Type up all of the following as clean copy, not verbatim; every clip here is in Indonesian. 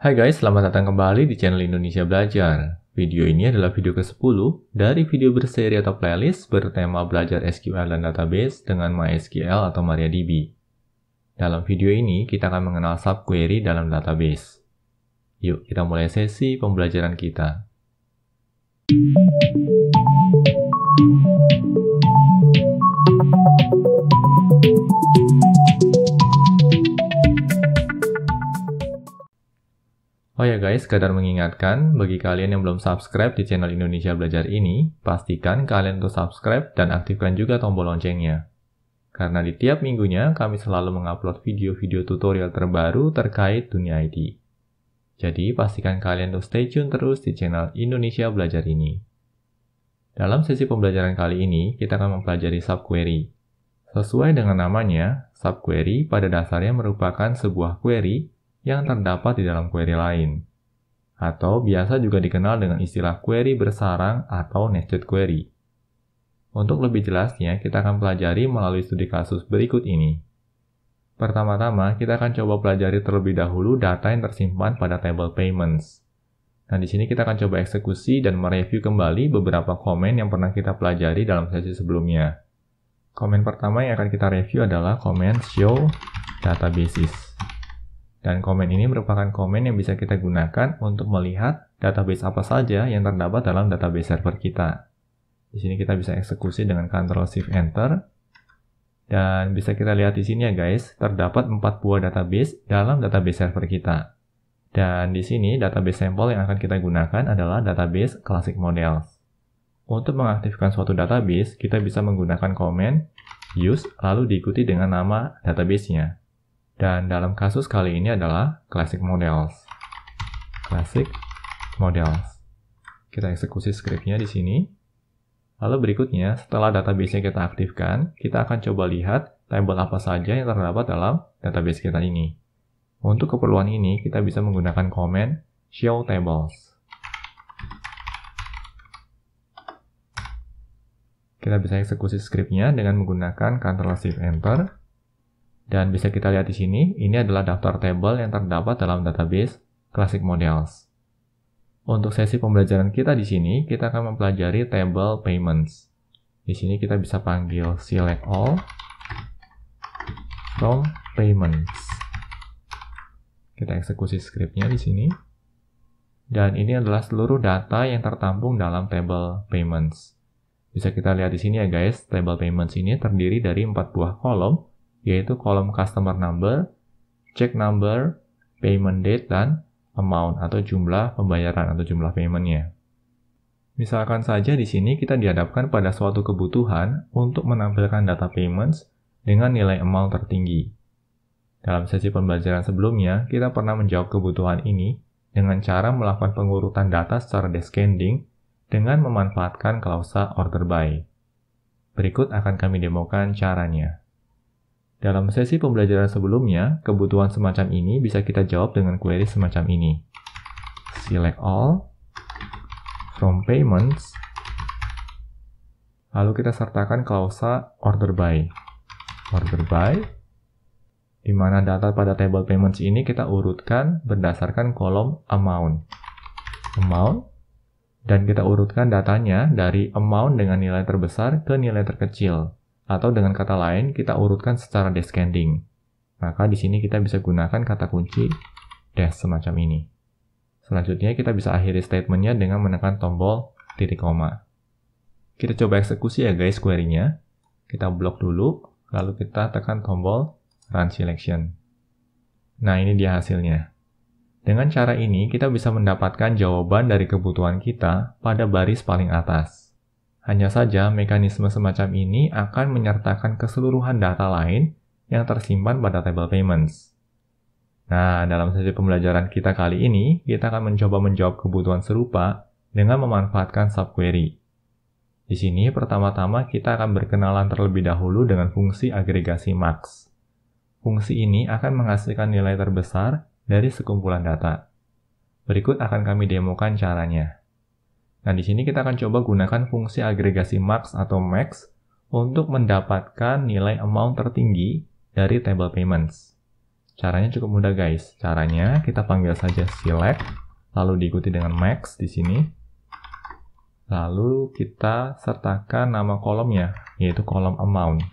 Hai guys, selamat datang kembali di channel Indonesia Belajar. Video ini adalah video ke-10 dari video berseri atau playlist bertema belajar SQL dan database dengan MySQL atau MariaDB. Dalam video ini, kita akan mengenal subquery dalam database. Yuk, kita mulai sesi pembelajaran kita. Oh ya guys, sekadar mengingatkan, bagi kalian yang belum subscribe di channel Indonesia Belajar ini, pastikan kalian untuk subscribe dan aktifkan juga tombol loncengnya. Karena di tiap minggunya, kami selalu mengupload video-video tutorial terbaru terkait dunia IT. Jadi, pastikan kalian untuk stay tune terus di channel Indonesia Belajar ini. Dalam sesi pembelajaran kali ini, kita akan mempelajari subquery. Sesuai dengan namanya, subquery pada dasarnya merupakan sebuah query yang terdapat di dalam query lain, atau biasa juga dikenal dengan istilah query bersarang atau nested query. Untuk lebih jelasnya, kita akan pelajari melalui studi kasus berikut ini. Pertama-tama, kita akan coba pelajari terlebih dahulu data yang tersimpan pada table payments. Nah, di sini kita akan coba eksekusi dan mereview kembali beberapa komen yang pernah kita pelajari dalam sesi sebelumnya. Komen pertama yang akan kita review adalah komen show databases. Dan komen ini merupakan komen yang bisa kita gunakan untuk melihat database apa saja yang terdapat dalam database server kita. Di sini kita bisa eksekusi dengan Ctrl+Shift+Enter. Dan bisa kita lihat di sini ya guys, terdapat 4 buah database dalam database server kita. Dan di sini database sampel yang akan kita gunakan adalah database Classic Models. Untuk mengaktifkan suatu database, kita bisa menggunakan komen use lalu diikuti dengan nama databasenya. Dan dalam kasus kali ini adalah Classic Models. Kita eksekusi scriptnya di sini. Lalu berikutnya, setelah database-nya kita aktifkan, kita akan coba lihat table apa saja yang terdapat dalam database kita ini. Untuk keperluan ini, kita bisa menggunakan komen show tables. Kita bisa eksekusi scriptnya dengan menggunakan Ctrl+Shift+Enter. Dan bisa kita lihat di sini, ini adalah daftar table yang terdapat dalam database Classic Models. Untuk sesi pembelajaran kita di sini, kita akan mempelajari table payments. Di sini kita bisa panggil select all from payments. Kita eksekusi scriptnya di sini. Dan ini adalah seluruh data yang tertampung dalam table payments. Bisa kita lihat di sini ya guys, table payments ini terdiri dari 4 buah kolom, yaitu kolom customer number, check number, payment date, dan amount atau jumlah pembayaran atau jumlah paymentnya. Misalkan saja di sini kita dihadapkan pada suatu kebutuhan untuk menampilkan data payments dengan nilai amount tertinggi. Dalam sesi pembelajaran sebelumnya, kita pernah menjawab kebutuhan ini dengan cara melakukan pengurutan data secara descending dengan memanfaatkan klausa order by. Berikut akan kami demokan caranya. Dalam sesi pembelajaran sebelumnya, kebutuhan semacam ini bisa kita jawab dengan query semacam ini. Select all from payments. Lalu kita sertakan klausa order by. Di mana data pada table payments ini kita urutkan berdasarkan kolom amount. Dan kita urutkan datanya dari amount dengan nilai terbesar ke nilai terkecil. Atau dengan kata lain, kita urutkan secara descending. Maka di sini kita bisa gunakan kata kunci dash semacam ini. Selanjutnya kita bisa akhiri statementnya dengan menekan tombol titik koma. Kita coba eksekusi ya guys query-nya. Kita blok dulu, lalu kita tekan tombol run selection. Nah ini dia hasilnya. Dengan cara ini kita bisa mendapatkan jawaban dari kebutuhan kita pada baris paling atas. Hanya saja, mekanisme semacam ini akan menyertakan keseluruhan data lain yang tersimpan pada table payments. Nah, dalam sesi pembelajaran kita kali ini, kita akan mencoba menjawab kebutuhan serupa dengan memanfaatkan subquery. Di sini, pertama-tama kita akan berkenalan terlebih dahulu dengan fungsi agregasi max. Fungsi ini akan menghasilkan nilai terbesar dari sekumpulan data. Berikut akan kami demokan caranya. Nah, di sini kita akan coba gunakan fungsi agregasi max atau max untuk mendapatkan nilai amount tertinggi dari table payments. Caranya cukup mudah guys. Caranya kita panggil saja select, lalu diikuti dengan max di sini. Lalu kita sertakan nama kolomnya, yaitu kolom amount.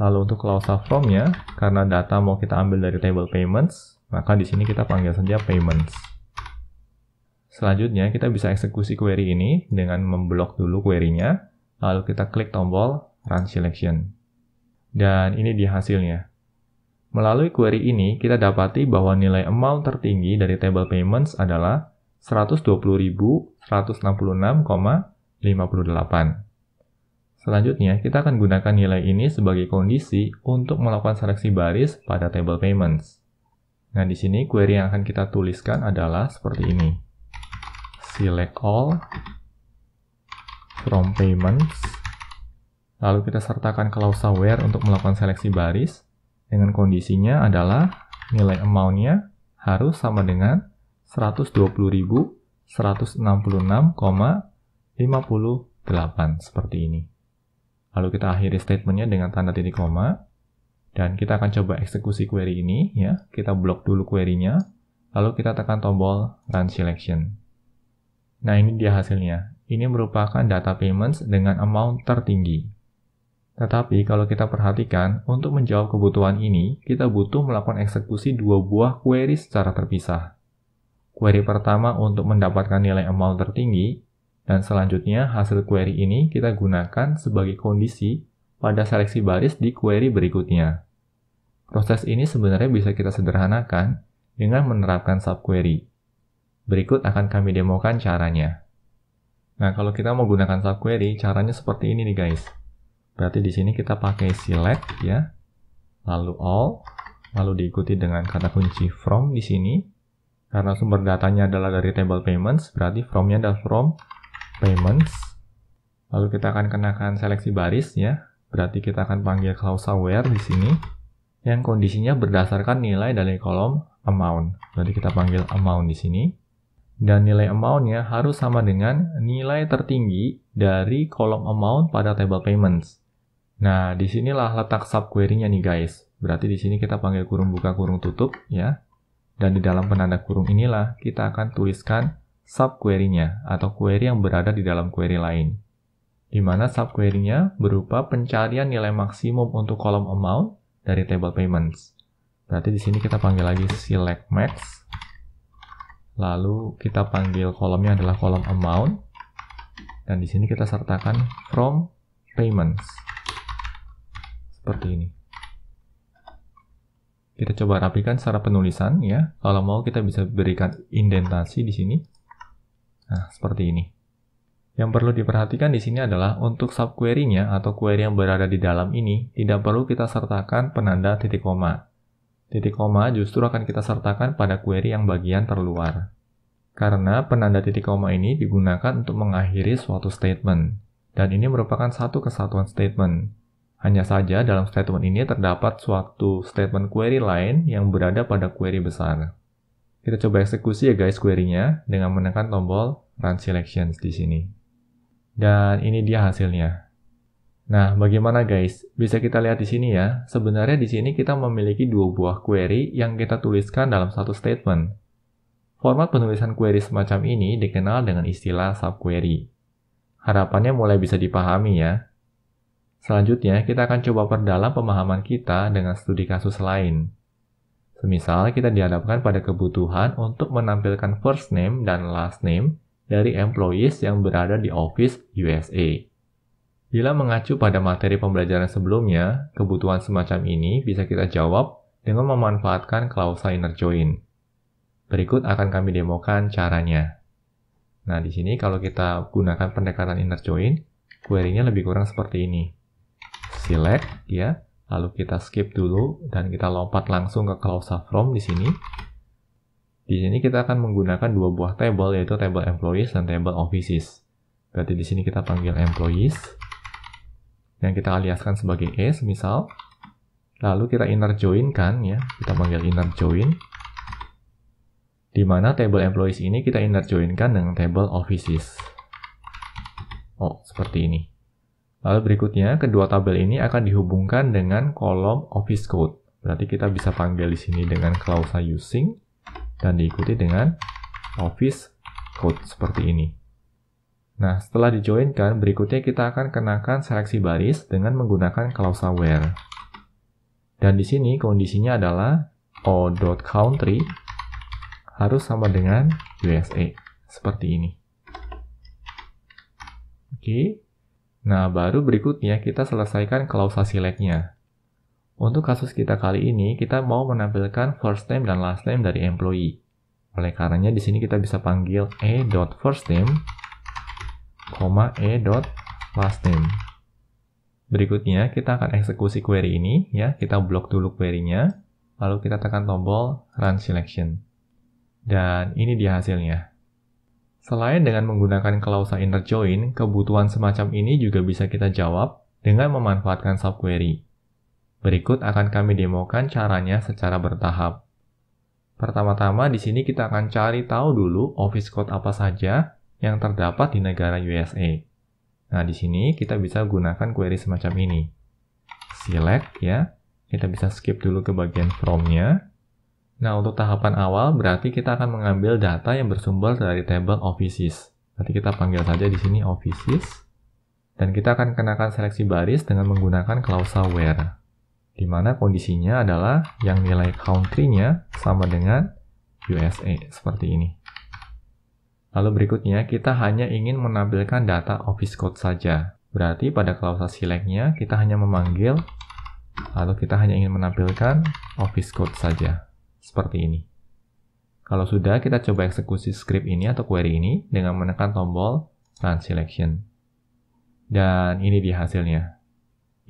Lalu untuk klausa from-nya, karena data mau kita ambil dari table payments, maka di sini kita panggil saja payments. Selanjutnya kita bisa eksekusi query ini dengan memblok dulu query-nya, lalu kita klik tombol run selection. Dan ini dia hasilnya. Melalui query ini, kita dapati bahwa nilai amount tertinggi dari table payments adalah 120.166,58. Selanjutnya, kita akan gunakan nilai ini sebagai kondisi untuk melakukan seleksi baris pada table payments. Nah, di sini query yang akan kita tuliskan adalah seperti ini. Select all from payments. Lalu kita sertakan klausa where untuk melakukan seleksi baris. Dengan kondisinya adalah nilai amount-nya harus sama dengan 120.166,58 seperti ini. Lalu kita akhiri statement-nya dengan tanda titik koma. Dan kita akan coba eksekusi query ini ya. Kita blok dulu query-nya, lalu kita tekan tombol run selection. Nah, ini dia hasilnya. Ini merupakan data payments dengan amount tertinggi. Tetapi kalau kita perhatikan, untuk menjawab kebutuhan ini, kita butuh melakukan eksekusi dua buah query secara terpisah. Query pertama untuk mendapatkan nilai amount tertinggi, dan selanjutnya hasil query ini kita gunakan sebagai kondisi pada seleksi baris di query berikutnya. Proses ini sebenarnya bisa kita sederhanakan dengan menerapkan subquery. Berikut akan kami demokan caranya. Nah, kalau kita mau gunakan subquery, caranya seperti ini nih guys. Berarti di sini kita pakai select ya, lalu all, lalu diikuti dengan kata kunci from di sini. Karena sumber datanya adalah dari table payments, berarti from-nya adalah from payments. Lalu kita akan kenakan seleksi baris ya, berarti kita akan panggil klausa where di sini, yang kondisinya berdasarkan nilai dari kolom amount. Berarti kita panggil amount di sini. Dan nilai amount-nya harus sama dengan nilai tertinggi dari kolom amount pada table payments. Nah, disinilah letak subquery-nya nih guys. Berarti di sini kita panggil kurung buka kurung tutup ya. Dan di dalam penanda kurung inilah kita akan tuliskan subquery-nya atau query yang berada di dalam query lain. Di mana subquery-nya berupa pencarian nilai maksimum untuk kolom amount dari table payments. Berarti di sini kita panggil lagi select max. Lalu kita panggil kolomnya adalah kolom amount, dan di sini kita sertakan from payments seperti ini. Kita coba rapikan secara penulisan ya. Kalau mau kita bisa berikan indentasi di sini. Nah, seperti ini. Yang perlu diperhatikan di sini adalah untuk subquery-nya atau query yang berada di dalam ini tidak perlu kita sertakan penanda titik koma. Titik koma justru akan kita sertakan pada query yang bagian terluar. Karena penanda titik koma ini digunakan untuk mengakhiri suatu statement. Dan ini merupakan satu kesatuan statement. Hanya saja dalam statement ini terdapat suatu statement query lain yang berada pada query besar. Kita coba eksekusi ya guys query-nya dengan menekan tombol run selections di sini. Dan ini dia hasilnya. Nah, bagaimana guys? Bisa kita lihat di sini ya. Sebenarnya di sini kita memiliki dua buah query yang kita tuliskan dalam satu statement. Format penulisan query semacam ini dikenal dengan istilah subquery. Harapannya mulai bisa dipahami ya. Selanjutnya, kita akan coba perdalam pemahaman kita dengan studi kasus lain. Semisal, kita dihadapkan pada kebutuhan untuk menampilkan first name dan last name dari employees yang berada di office USA. Bila mengacu pada materi pembelajaran sebelumnya, kebutuhan semacam ini bisa kita jawab dengan memanfaatkan klausa inner join. Berikut akan kami demokan caranya. Nah, di sini kalau kita gunakan pendekatan inner join, query-nya lebih kurang seperti ini. Select ya, lalu kita skip dulu dan kita lompat langsung ke klausa from di sini. Di sini kita akan menggunakan dua buah table, yaitu table employees dan table offices. Berarti di sini kita panggil employees. Dan kita aliaskan sebagai S misal, lalu kita inner join kan ya, kita panggil inner join, dimana table employees ini kita inner join kan dengan table offices. Oh, seperti ini. Lalu berikutnya kedua tabel ini akan dihubungkan dengan kolom office code. Berarti kita bisa panggil di sini dengan klausa using dan diikuti dengan office code seperti ini. Nah, setelah dijoinkan, berikutnya kita akan kenakan seleksi baris dengan menggunakan klausa where. Dan di sini kondisinya adalah o.country harus sama dengan USA, seperti ini. Oke. Nah, baru berikutnya kita selesaikan klausa select-nya. Untuk kasus kita kali ini, kita mau menampilkan first name dan last name dari employee. Oleh karenanya di sini kita bisa panggil a.firstname a.lastname. Berikutnya kita akan eksekusi query ini ya, kita blok dulu query-nya, lalu kita tekan tombol run selection. Dan ini dia hasilnya. Selain dengan menggunakan klausa inner join, kebutuhan semacam ini juga bisa kita jawab dengan memanfaatkan subquery. Berikut akan kami demokan caranya secara bertahap. Pertama-tama di sini kita akan cari tahu dulu office code apa saja yang terdapat di negara USA. Nah, di sini kita bisa gunakan query semacam ini. Select ya, kita bisa skip dulu ke bagian from-nya. Nah, untuk tahapan awal berarti kita akan mengambil data yang bersumber dari table offices. Berarti kita panggil saja di sini offices dan kita akan kenakan seleksi baris dengan menggunakan klausa where. Di mana kondisinya adalah yang nilai country-nya sama dengan USA seperti ini. Lalu berikutnya, kita hanya ingin menampilkan data office code saja. Berarti pada klausa select-nya, kita hanya memanggil, lalu kita hanya ingin menampilkan office code saja. Seperti ini. Kalau sudah, kita coba eksekusi script ini atau query ini dengan menekan tombol run selection. Dan ini dia hasilnya.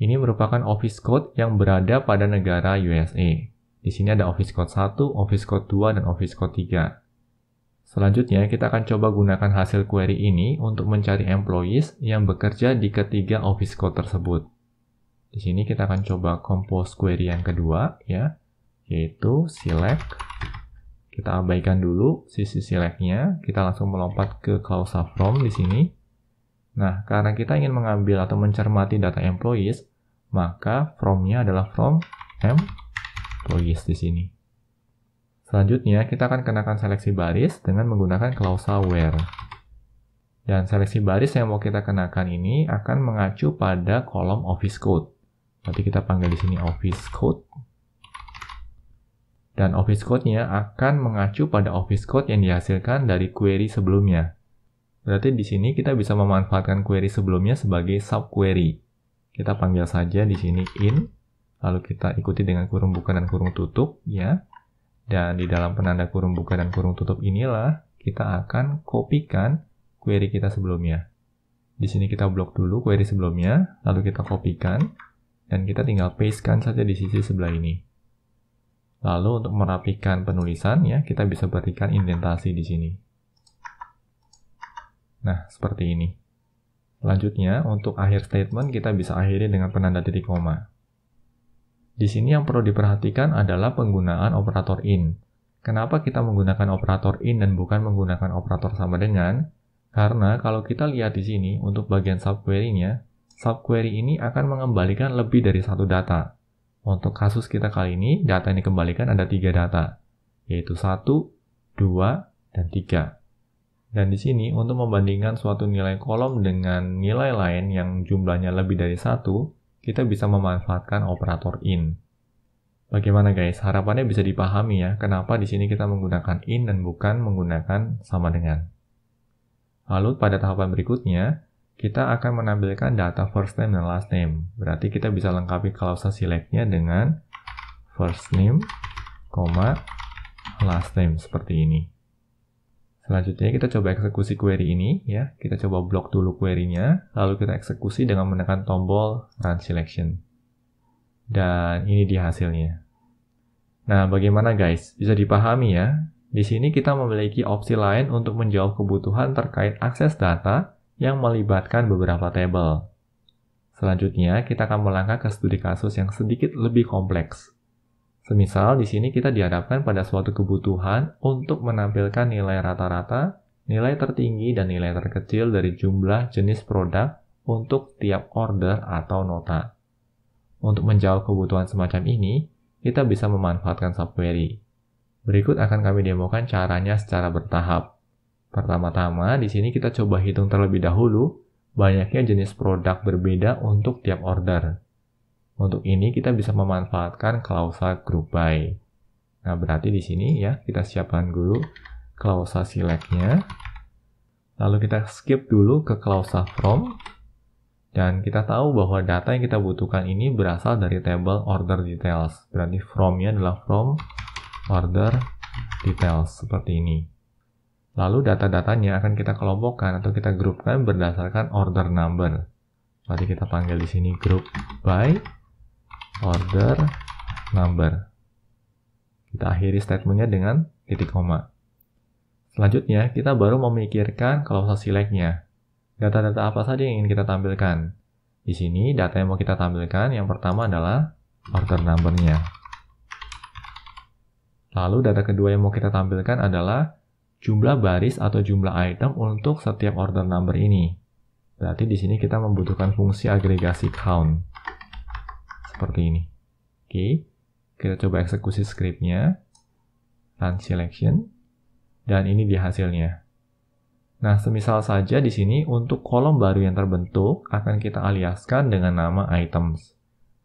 Ini merupakan office code yang berada pada negara USA. Di sini ada office code 1, office code 2, dan office code 3. Selanjutnya, kita akan coba gunakan hasil query ini untuk mencari employees yang bekerja di ketiga office code tersebut. Di sini kita akan coba compose query yang kedua, ya, yaitu select. Kita abaikan dulu sisi select-nya, kita langsung melompat ke klausa from di sini. Nah, karena kita ingin mengambil atau mencermati data employees, maka from-nya adalah from employees di sini. Selanjutnya, kita akan kenakan seleksi baris dengan menggunakan klausa where. Dan seleksi baris yang mau kita kenakan ini akan mengacu pada kolom office code. Nanti kita panggil di sini office code. Dan office code-nya akan mengacu pada office code yang dihasilkan dari query sebelumnya. Berarti di sini kita bisa memanfaatkan query sebelumnya sebagai subquery. Kita panggil saja di sini in, lalu kita ikuti dengan kurung buka dan kurung tutup, ya. Dan di dalam penanda kurung buka dan kurung tutup inilah kita akan kopikan query kita sebelumnya. Di sini kita blok dulu query sebelumnya, lalu kita kopikan, dan kita tinggal pastekan saja di sisi sebelah ini. Lalu untuk merapikan penulisan, ya, kita bisa berikan indentasi di sini. Nah, seperti ini. Selanjutnya, untuk akhir statement kita bisa akhiri dengan penanda titik koma. Di sini yang perlu diperhatikan adalah penggunaan operator in. Kenapa kita menggunakan operator in dan bukan menggunakan operator sama dengan? Karena kalau kita lihat di sini untuk bagian subquery-nya, subquery ini akan mengembalikan lebih dari satu data. Untuk kasus kita kali ini, data yang dikembalikan ada 3 data, yaitu 1, 2, dan 3. Dan di sini untuk membandingkan suatu nilai kolom dengan nilai lain yang jumlahnya lebih dari 1, kita bisa memanfaatkan operator in. Bagaimana guys? Harapannya bisa dipahami ya, kenapa di sini kita menggunakan in dan bukan menggunakan sama dengan. Lalu pada tahapan berikutnya, kita akan menampilkan data first name dan last name. Berarti kita bisa lengkapi klausa select-nya dengan first name, last name seperti ini. Selanjutnya kita coba eksekusi query ini ya. Kita coba blok dulu query-nya, lalu kita eksekusi dengan menekan tombol run selection. Dan ini dia hasilnya. Nah, bagaimana guys? Bisa dipahami ya? Di sini kita memiliki opsi lain untuk menjawab kebutuhan terkait akses data yang melibatkan beberapa tabel. Selanjutnya, kita akan melangkah ke studi kasus yang sedikit lebih kompleks. Semisal di sini kita dihadapkan pada suatu kebutuhan untuk menampilkan nilai rata-rata, nilai tertinggi, dan nilai terkecil dari jumlah jenis produk untuk tiap order atau nota. Untuk menjawab kebutuhan semacam ini, kita bisa memanfaatkan subquery. Berikut akan kami demokan caranya secara bertahap. Pertama-tama, di sini kita coba hitung terlebih dahulu banyaknya jenis produk berbeda untuk tiap order. Untuk ini kita bisa memanfaatkan klausa group by. Nah, berarti di sini ya kita siapkan dulu klausa select-nya. Lalu kita skip dulu ke klausa from. Dan kita tahu bahwa data yang kita butuhkan ini berasal dari table order details. Berarti from-nya adalah from order details, seperti ini. Lalu data-datanya akan kita kelompokkan atau kita grupkan berdasarkan order number. Berarti kita panggil di sini group by order number. Kita akhiri statementnya dengan titik koma. Selanjutnya, kita baru memikirkan klausa select-nya. Data-data apa saja yang ingin kita tampilkan? Di sini data yang mau kita tampilkan yang pertama adalah order number-nya. Lalu data kedua yang mau kita tampilkan adalah jumlah baris atau jumlah item untuk setiap order number ini. Berarti di sini kita membutuhkan fungsi agregasi count. Seperti ini. Oke, kita coba eksekusi script-nya. Run selection. Dan ini dia hasilnya. Nah, semisal saja di sini untuk kolom baru yang terbentuk akan kita aliaskan dengan nama items.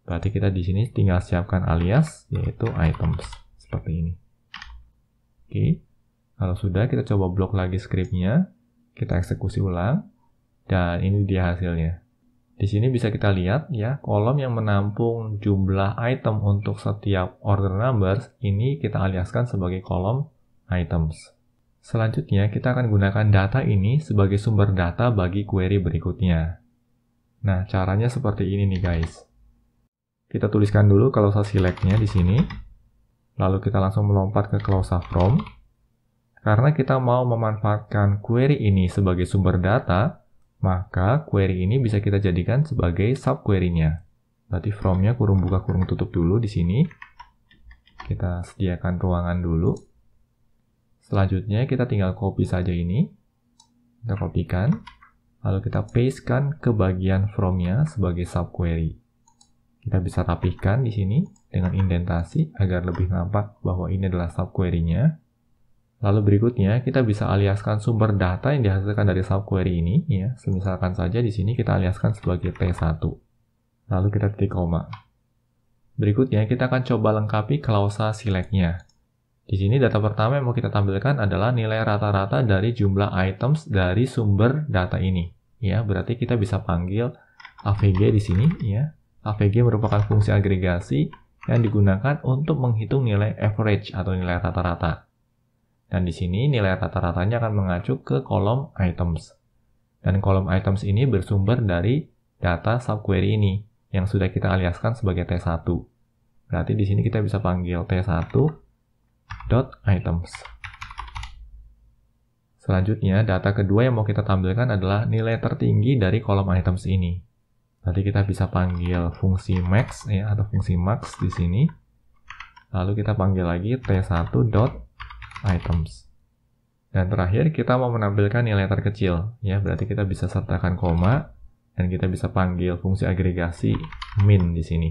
Berarti kita di sini tinggal siapkan alias yaitu items seperti ini. Oke. Kalau sudah kita coba blok lagi scriptnya, kita eksekusi ulang dan ini dia hasilnya. Di sini bisa kita lihat ya, kolom yang menampung jumlah item untuk setiap order numbers ini kita aliaskan sebagai kolom items. Selanjutnya, kita akan gunakan data ini sebagai sumber data bagi query berikutnya. Nah, caranya seperti ini nih guys. Kita tuliskan dulu klausa select-nya di sini. Lalu kita langsung melompat ke klausa from. Karena kita mau memanfaatkan query ini sebagai sumber data, maka query ini bisa kita jadikan sebagai subquery-nya. Berarti from-nya kurung buka kurung tutup dulu di sini. Kita sediakan ruangan dulu. Selanjutnya kita tinggal copy saja ini, kita copykan, lalu kita pastekan ke bagian from-nya sebagai subquery. Kita bisa rapihkan di sini dengan indentasi agar lebih nampak bahwa ini adalah subquery-nya. Lalu berikutnya kita bisa aliaskan sumber data yang dihasilkan dari subquery ini, ya. Misalkan saja di sini kita aliaskan sebagai T1, lalu kita titik koma. Berikutnya kita akan coba lengkapi klausa select-nya. Di sini data pertama yang mau kita tampilkan adalah nilai rata-rata dari jumlah items dari sumber data ini. Ya, berarti kita bisa panggil AVG di sini. Ya, AVG merupakan fungsi agregasi yang digunakan untuk menghitung nilai average atau nilai rata-rata. Dan di sini nilai rata-ratanya akan mengacu ke kolom items. Dan kolom items ini bersumber dari data subquery ini yang sudah kita aliaskan sebagai T1. Berarti di sini kita bisa panggil T1.items. Selanjutnya, data kedua yang mau kita tampilkan adalah nilai tertinggi dari kolom items ini. Nanti kita bisa panggil fungsi max ya, atau fungsi max di sini. Lalu kita panggil lagi T1.items. Dan terakhir kita mau menampilkan nilai terkecil ya, berarti kita bisa sertakan koma dan kita bisa panggil fungsi agregasi min di sini.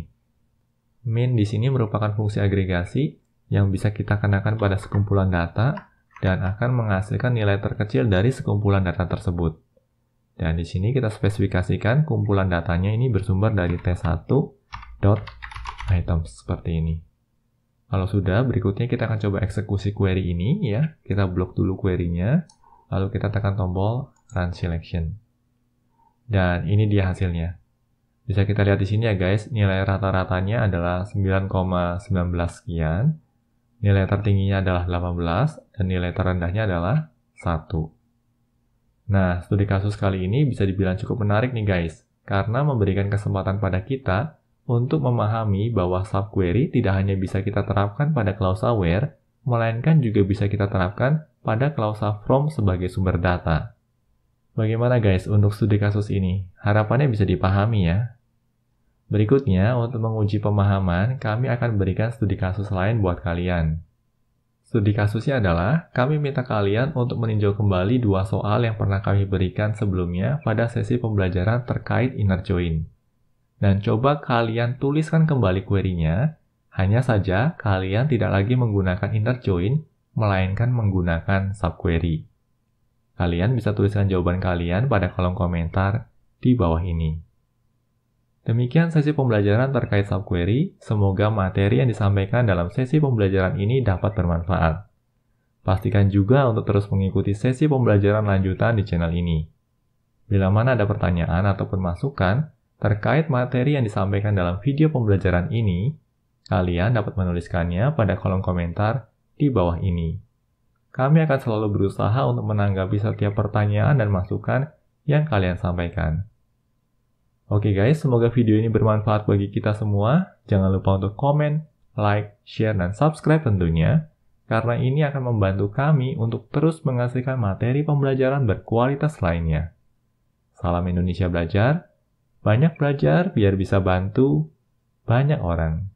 Min di sini merupakan fungsi agregasi yang bisa kita kenakan pada sekumpulan data dan akan menghasilkan nilai terkecil dari sekumpulan data tersebut. Dan di sini kita spesifikasikan kumpulan datanya ini bersumber dari T1.items seperti ini. Kalau sudah, berikutnya kita akan coba eksekusi query ini ya. Kita blok dulu query-nya, lalu kita tekan tombol run selection. Dan ini dia hasilnya. Bisa kita lihat di sini ya guys, nilai rata-ratanya adalah 9,19 sekian. Nilai tertingginya adalah 18 dan nilai terendahnya adalah 1. Nah, studi kasus kali ini bisa dibilang cukup menarik nih guys, karena memberikan kesempatan pada kita untuk memahami bahwa subquery tidak hanya bisa kita terapkan pada klausa where, melainkan juga bisa kita terapkan pada klausa from sebagai sumber data. Bagaimana guys untuk studi kasus ini? Harapannya bisa dipahami ya. Berikutnya, untuk menguji pemahaman, kami akan berikan studi kasus lain buat kalian. Studi kasusnya adalah, kami minta kalian untuk meninjau kembali dua soal yang pernah kami berikan sebelumnya pada sesi pembelajaran terkait inner join. Dan coba kalian tuliskan kembali query-nya, Hanya saja, kalian tidak lagi menggunakan inner join, melainkan menggunakan subquery. Kalian bisa tuliskan jawaban kalian pada kolom komentar di bawah ini. Demikian sesi pembelajaran terkait subquery, semoga materi yang disampaikan dalam sesi pembelajaran ini dapat bermanfaat. Pastikan juga untuk terus mengikuti sesi pembelajaran lanjutan di channel ini. Bila mana ada pertanyaan ataupun masukan terkait materi yang disampaikan dalam video pembelajaran ini, kalian dapat menuliskannya pada kolom komentar di bawah ini. Kami akan selalu berusaha untuk menanggapi setiap pertanyaan dan masukan yang kalian sampaikan. Oke guys, semoga video ini bermanfaat bagi kita semua. Jangan lupa untuk komen, like, share, dan subscribe tentunya, karena ini akan membantu kami untuk terus menghasilkan materi pembelajaran berkualitas lainnya. Salam Indonesia Belajar, banyak belajar biar bisa bantu banyak orang.